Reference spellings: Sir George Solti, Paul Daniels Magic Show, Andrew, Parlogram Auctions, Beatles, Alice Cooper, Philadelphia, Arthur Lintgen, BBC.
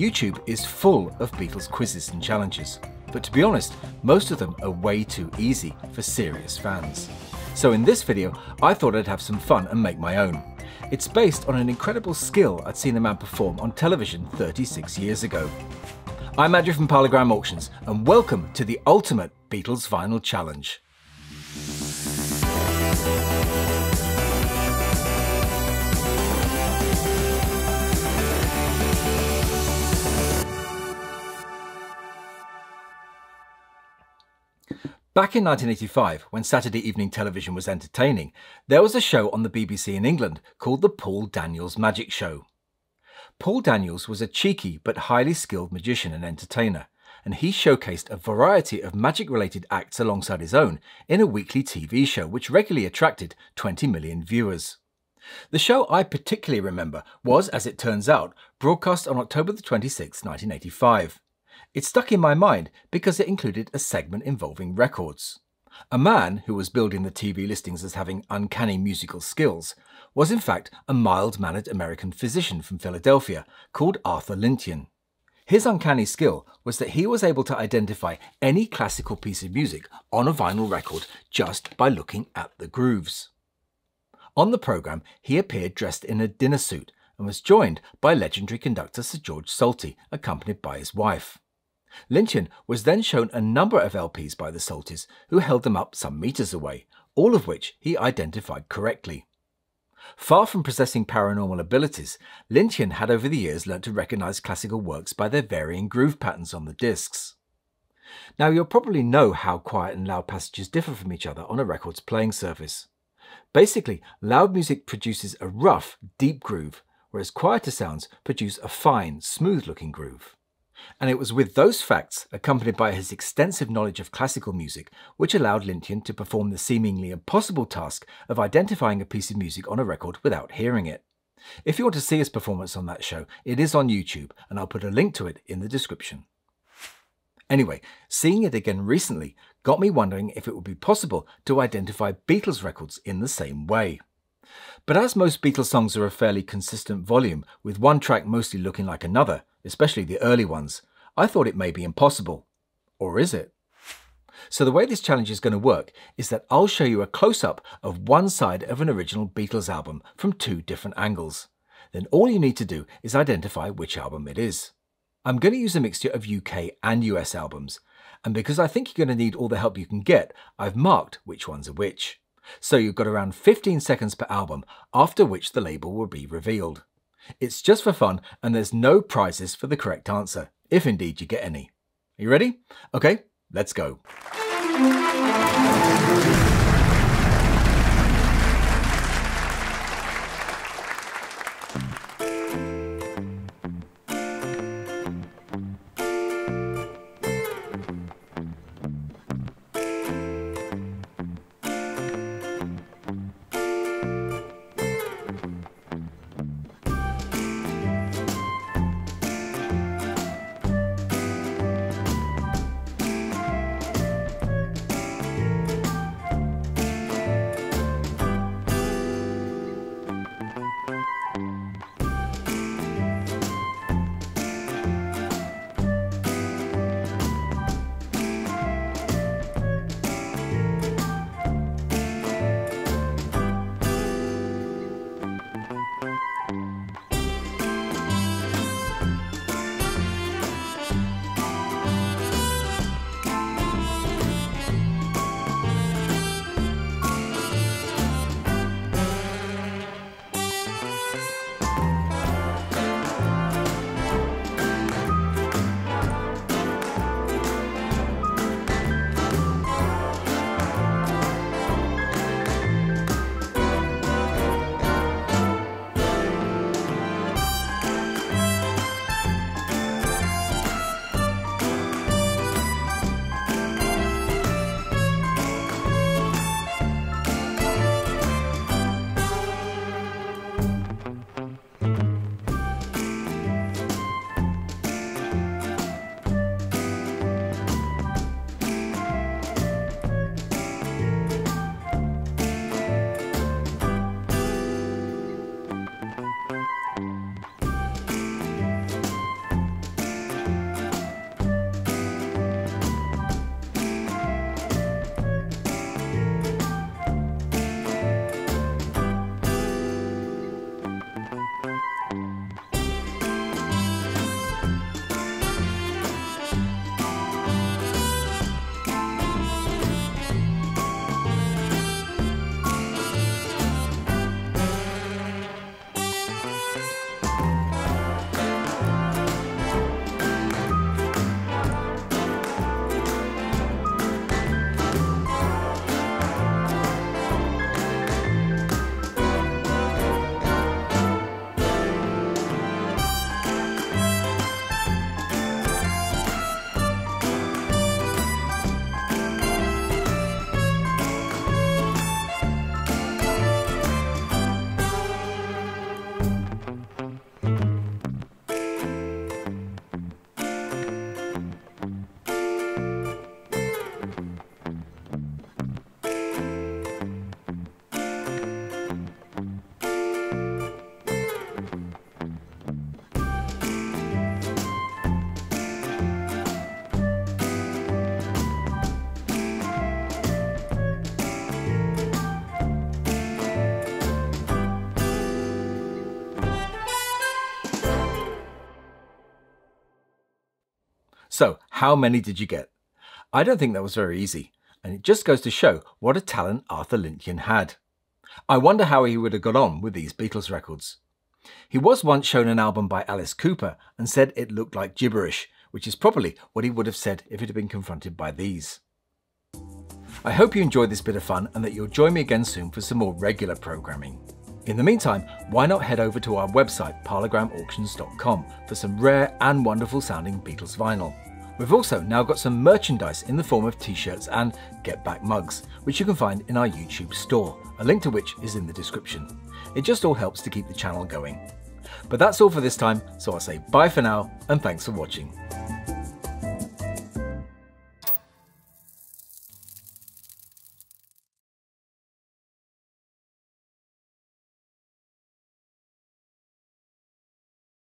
YouTube is full of Beatles quizzes and challenges, but to be honest, most of them are way too easy for serious fans. So in this video, I thought I'd have some fun and make my own. It's based on an incredible skill I'd seen a man perform on television 36 years ago. I'm Andrew from Parlogram Auctions, and welcome to the ultimate Beatles vinyl challenge. Back in 1985, when Saturday evening television was entertaining, there was a show on the BBC in England called the Paul Daniels Magic Show. Paul Daniels was a cheeky but highly skilled magician and entertainer, and he showcased a variety of magic-related acts alongside his own in a weekly TV show which regularly attracted 20 million viewers. The show I particularly remember was, as it turns out, broadcast on October 26, 1985. It stuck in my mind because it included a segment involving records. A man, who was building the TV listings as having uncanny musical skills, was in fact a mild-mannered American physician from Philadelphia called Arthur Lintgen. His uncanny skill was that he was able to identify any classical piece of music on a vinyl record just by looking at the grooves. On the programme, he appeared dressed in a dinner suit and was joined by legendary conductor Sir George Solti, accompanied by his wife. Lintgen was then shown a number of LPs by the Soltis, who held them up some metres away, all of which he identified correctly. Far from possessing paranormal abilities, Lintgen had over the years learnt to recognise classical works by their varying groove patterns on the discs. Now, you'll probably know how quiet and loud passages differ from each other on a record's playing surface. Basically, loud music produces a rough, deep groove, whereas quieter sounds produce a fine, smooth-looking groove. And it was with those facts, accompanied by his extensive knowledge of classical music, which allowed Lintgen to perform the seemingly impossible task of identifying a piece of music on a record without hearing it. If you want to see his performance on that show, it is on YouTube, and I'll put a link to it in the description. Anyway, seeing it again recently got me wondering if it would be possible to identify Beatles records in the same way. But as most Beatles songs are a fairly consistent volume, with one track mostly looking like another, especially the early ones, I thought it may be impossible. Or is it? So the way this challenge is going to work is that I'll show you a close-up of one side of an original Beatles album from two different angles. Then all you need to do is identify which album it is. I'm going to use a mixture of UK and US albums, and because I think you're going to need all the help you can get, I've marked which ones are which. So you've got around 15 seconds per album, after which the label will be revealed. It's just for fun, and there's no prizes for the correct answer, if indeed you get any. Are you ready? Okay, let's go. So how many did you get? I don't think that was very easy, and it just goes to show what a talent Arthur Lintgen had. I wonder how he would have got on with these Beatles records. He was once shown an album by Alice Cooper and said it looked like gibberish, which is probably what he would have said if it had been confronted by these. I hope you enjoyed this bit of fun and that you'll join me again soon for some more regular programming. In the meantime, why not head over to our website parlogramauctions.com for some rare and wonderful sounding Beatles vinyl. We've also now got some merchandise in the form of t-shirts and Get Back mugs, which you can find in our YouTube store, a link to which is in the description. It just all helps to keep the channel going. But that's all for this time, so I'll say bye for now and thanks for watching.